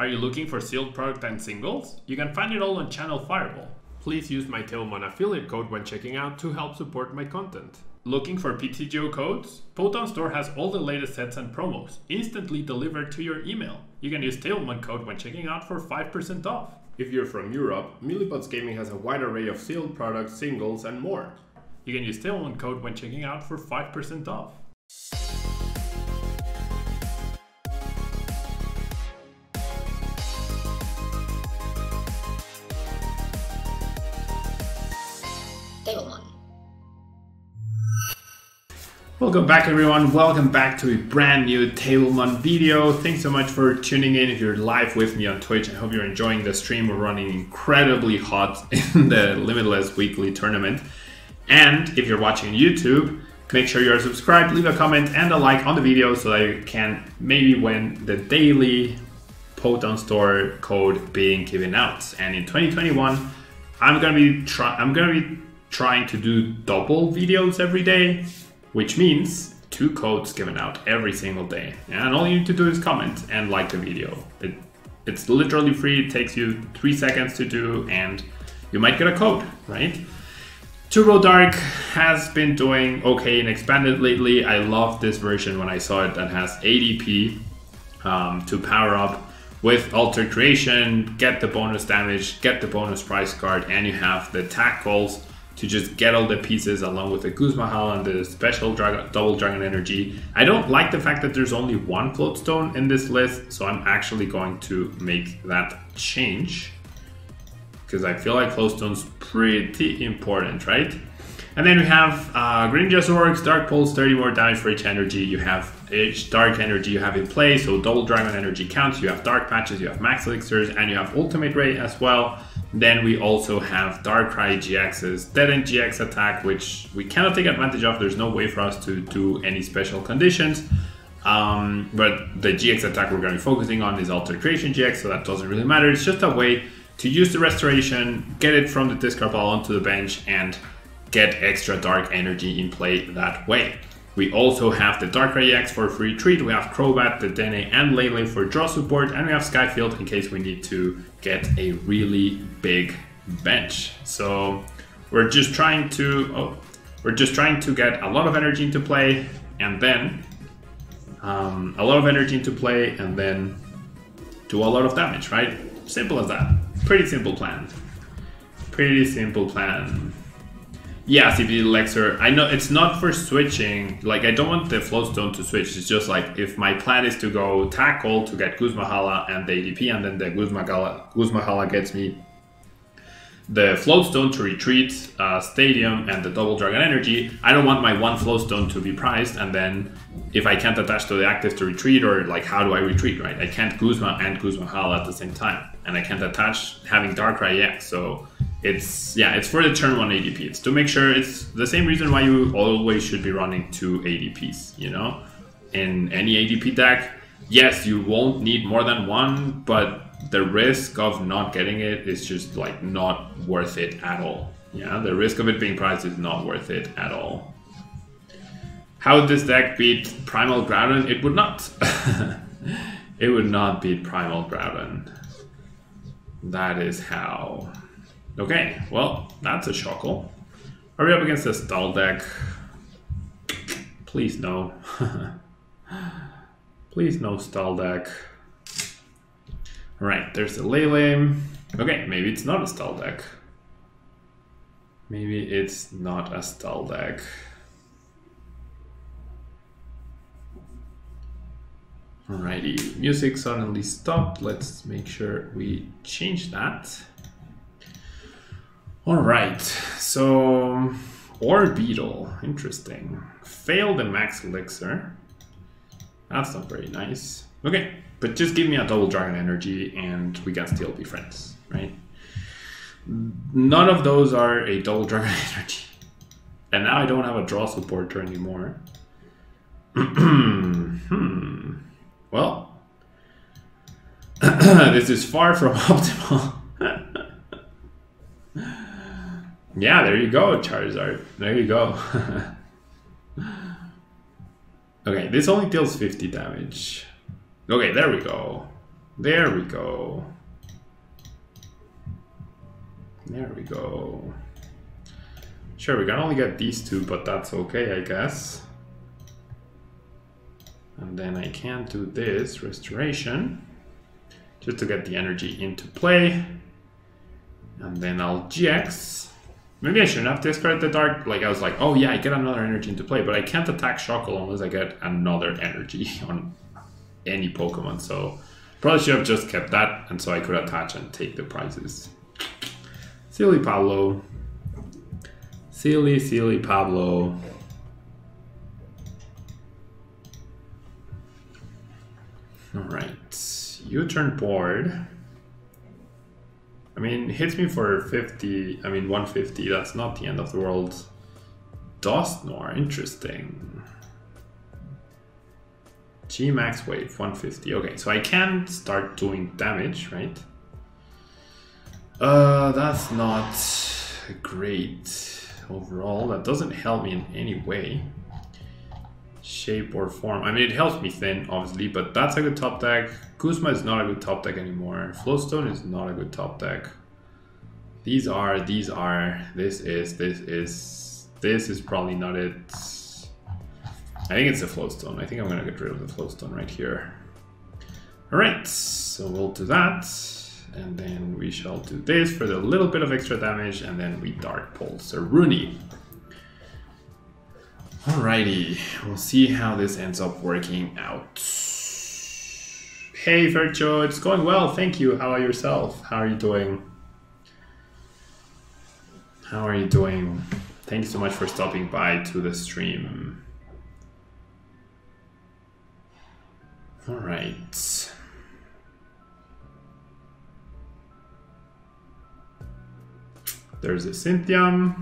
Are you looking for sealed product and singles? You can find it all on Channel Fireball. Please use my Tablemon affiliate code when checking out to help support my content. Looking for PTGO codes? Potown Store has all the latest sets and promos, instantly delivered to your email. You can use Tablemon code when checking out for 5% off. If you're from Europe, Millybods Gaming has a wide array of sealed products, singles, and more. You can use Tablemon code when checking out for 5% off. Tablemon. Welcome back, everyone. Welcome back to a brand new Tablemon video. Thanks so much for tuning in. If you're live with me on Twitch, I hope you're enjoying the stream. We're running incredibly hot in the Limitless Weekly Tournament. And if you're watching YouTube, make sure you're subscribed, leave a comment and a like on the video so that you can maybe win the daily Potown Store code being given out. And in 2021, I'm gonna be trying to do double videos every day, which means 2 codes given out every single day. And all you need to do is comment and like the video. It's literally free, it takes you 3 seconds to do, and you might get a code, right? Turbo Dark has been doing okay in expanded lately. I love this version when I saw it that has ADP to power up with Altered Creation, get the bonus damage, get the bonus price card, and you have the tackles to just get all the pieces along with the Guzmahala and the special Double Dragon Energy. I don't like the fact that there's only 1 Float Stone in this list, so I'm actually going to make that change, because I feel like Float Stone's pretty important, right? And then we have Grinja's Orcs, Dark Pulse, 30 more damage for each energy. You have each Dark Energy you have in play, so Double Dragon Energy counts. You have Dark Patches, you have Max Elixirs, and you have Ultimate Ray as well. Then we also have Darkrai-GX's Dedenne GX attack, which we cannot take advantage of. There's no way for us to do any special conditions. But the GX attack we're going to be focusing on is Altered Creation GX, so that doesn't really matter. It's just a way to use the Restoration, get it from the discard pile onto the bench, and get extra Dark Energy in play that way. We also have the Darkrai-GX for free treat, we have Crobat, Dedenne, and Lele for draw support, and we have Skyfield in case we need to get a really big bench. So we're just trying to get a lot of energy into play, and then do a lot of damage, right? Simple as that. Pretty simple plan. Pretty simple plan. Yeah, CP Elixir. I know it's not for switching. Like, I don't want the Float Stone to switch. It's just like, if my plan is to go tackle to get Guzmahala and the ADP, and then the Guzmahala gets me the Float Stone to retreat Stadium and the Double Dragon Energy, I don't want my 1 Float Stone to be prized, and then if I can't attach to the active to retreat, or like, how do I retreat, right? I can't Guzma and Guzmahala at the same time, and I can't attach having Darkrai-GX, so it's, yeah, it's for the turn 1 ADP. It's to make sure, it's the same reason why you always should be running 2 ADPs, you know? In any ADP deck, yes, you won't need more than 1, but the risk of not getting it is just like not worth it at all. Yeah, the risk of it being prized is not worth it at all. How would this deck beat Primal Groudon? It would not. It would not beat Primal Groudon. That is how. Okay, well, that's a shockle. Are we up against a stall deck? Please no. Please no stall deck. Right, there's the Lele. Okay, maybe it's not a stall deck. Maybe it's not a stall deck. Alrighty, music suddenly stopped. Let's make sure we change that. Alright, so Orbeetle, interesting. Fail the Max Elixir. That's not very nice. Okay, but just give me a Double Dragon Energy and we can still be friends, right? None of those are a Double Dragon Energy. And now I don't have a draw supporter anymore. Well, this is far from optimal. Yeah, there you go, Charizard. There you go. Okay, this only deals 50 damage. Okay, there we go. There we go. There we go. Sure, we can only get these two, but that's okay, I guess. And then I can do this restoration just to get the energy into play. And then I'll GX. Maybe I shouldn't have discarded the dark. Like, I was like, oh yeah, I get another energy into play, but I can't attack Shockle unless I get another energy on any Pokemon. So probably should have just kept that, and so I could attach and take the prizes. Silly Pablo. Silly, silly Pablo. All right, U-turn board. I mean, hits me for 50, I mean 150, that's not the end of the world. Dusknoir, interesting. G max wave, 150, okay, so I can start doing damage, right? That's not great. Overall, that doesn't help me in any way, shape or form. I mean, it helps me thin, obviously, but that's a good top deck. Guzma is not a good top deck anymore. Float Stone is not a good top deck. This is probably not it. I think it's a Float Stone. I think I'm gonna get rid of the Float Stone right here. All right, so we'll do that. And then we shall do this for the little bit of extra damage, and then we Dark Pulse Rooney. Alrighty, we'll see how this ends up working out. Hey Vircho, it's going well, thank you. How are yourself? How are you doing? How are you doing? Thank you so much for stopping by to the stream. Alright. There's a Cynthia.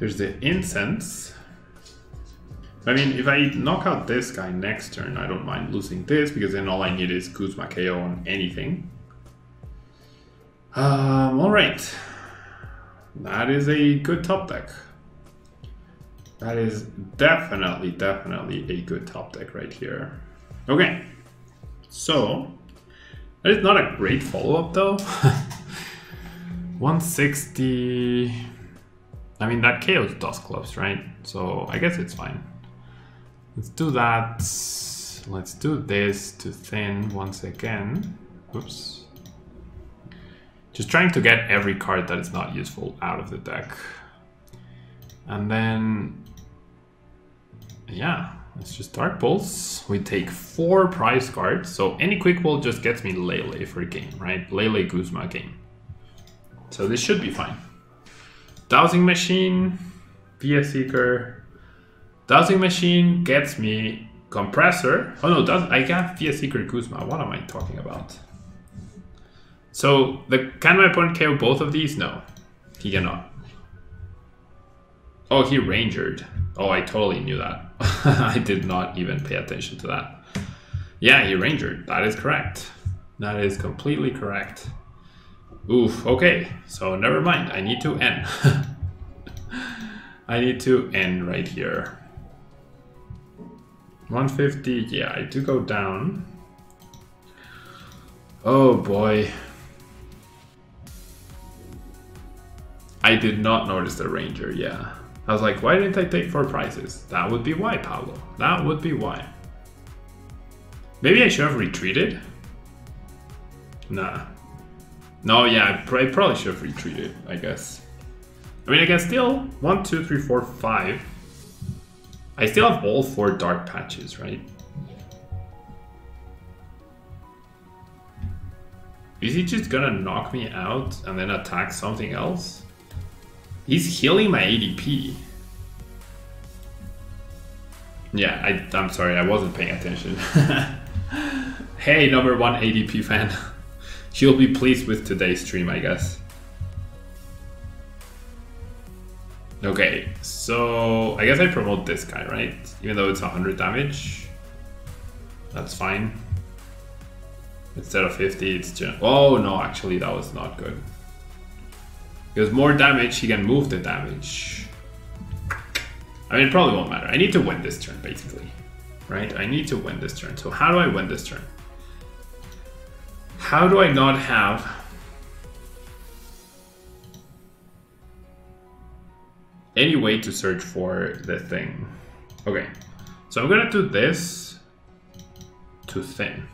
There's the incense. I mean, if I knock out this guy next turn, I don't mind losing this, because then all I need is Guzma KO on anything. All right, that is a good top deck. That is definitely, definitely a good top deck right here. Okay, so that is not a great follow-up though. 160, I mean that KOs Dusclops, right? So I guess it's fine. Let's do that. Let's do this to thin once again. Oops. Just trying to get every card that is not useful out of the deck. And then, yeah, let's just Dark Pulse. We take 4 prize cards, so any quick roll just gets me Lele for a game, right? Lele Guzma game. So this should be fine. Dowsing Machine, VS Seeker. Dowsing Machine gets me Compressor. Oh no, I have VS Seeker Guzma. What am I talking about? So can my opponent KO both of these? No, he cannot. Oh, he Rangered. Oh, I totally knew that. I did not even pay attention to that. Yeah, he Rangered. That is correct. That is completely correct. Oof, okay. So never mind. I need to end. I need to end right here. 150. Yeah, I do go down. Oh boy. I did not notice the Ranger, yeah. I was like, why didn't I take 4 prizes? That would be why, Pablo. That would be why. Maybe I should have retreated? Nah. No, yeah, I probably should have retreated, I guess. I mean, I can still... 1, 2, 3, 4, 5. I still have all 4 dark patches, right? Is he just gonna knock me out and then attack something else? He's healing my ADP. Yeah, I'm sorry, I wasn't paying attention. Hey, number 1 ADP fan. She'll be pleased with today's stream, I guess. Okay, so I guess I promote this guy, right? Even though it's 100 damage, that's fine. Instead of 50, it's just... Oh no, actually that was not good. Because more damage, he can move the damage. I mean, it probably won't matter. I need to win this turn, basically. Right? I need to win this turn. So how do I win this turn? How do I not have... any way to search for the thing? Okay. So I'm gonna do this to thin.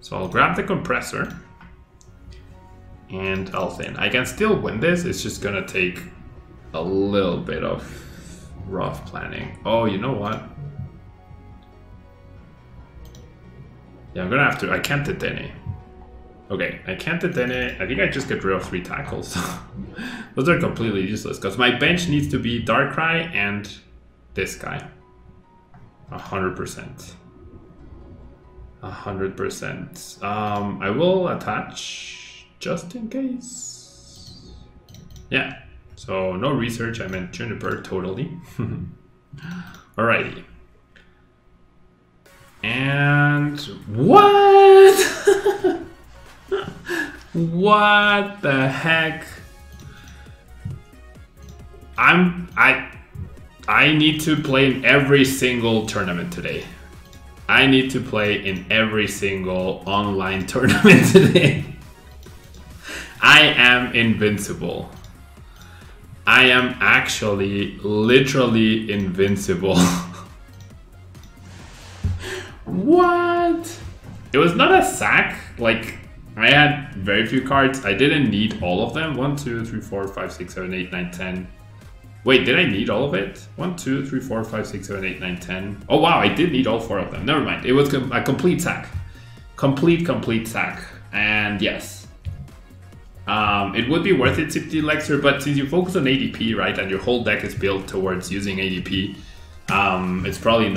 So I'll grab the compressor and I'll thin. I can still win this, it's just gonna take a little bit of rough planning. Oh, you know what? Yeah, I'm gonna have to, I can't Dedenne. Okay, I can't Dedenne. I think I just get rid of 3 tackles. Those are completely useless because my bench needs to be Darkrai and this guy. 100%. 100%. I will attach just in case. Yeah. So no research. I meant Juniper totally. Alrighty. And what? What the heck? I need to play in every single tournament today. I need to play in every single online tournament today. I am invincible. I am actually, literally invincible. What? It was not a sack. Like, I had very few cards. I didn't need all of them. 1, 2, 3, 4, 5, 6, 7, 8, 9, 10. Wait, did I need all of it? 1, 2, 3, 4, 5, 6, 7, 8, 9, 10. Oh wow, I did need all 4 of them. Never mind. It was a complete sack. Complete sack. And yes. It would be worth it, Dowsing Machine, but since you focus on ADP, right, and your whole deck is built towards using ADP, it's probably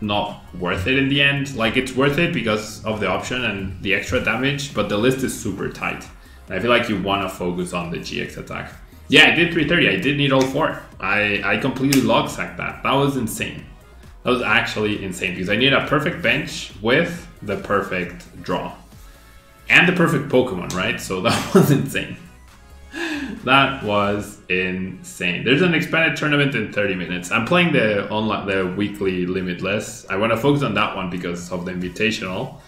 not worth it in the end. Like, it's worth it because of the option and the extra damage, but the list is super tight. And I feel like you want to focus on the GX attack. Yeah, I did 330. I did need all 4. I completely log sacked that. That was insane. That was actually insane because I need a perfect bench with the perfect draw. And the perfect Pokemon, right? So that was insane. That was insane. There's an expanded tournament in 30 minutes. I'm playing the weekly Limitless. I want to focus on that one because of the invitational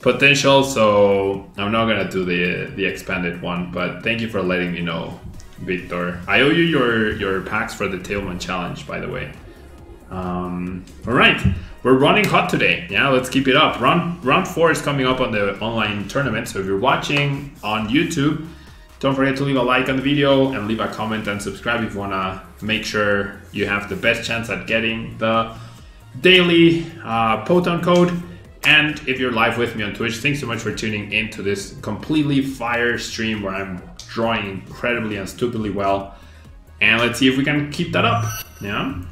potential. So I'm not going to do the expanded one, but thank you for letting me know, Victor. I owe you your packs for the Tablemon challenge, by the way. All right, we're running hot today. Yeah, let's keep it up. Round 4 is coming up on the online tournament. So if you're watching on YouTube, don't forget to leave a like on the video and leave a comment and subscribe if you want to make sure you have the best chance at getting the daily Potown code. And if you're live with me on Twitch, thanks so much for tuning into this completely fire stream where I'm drawing incredibly and stupidly well. And let's see if we can keep that up. Yeah.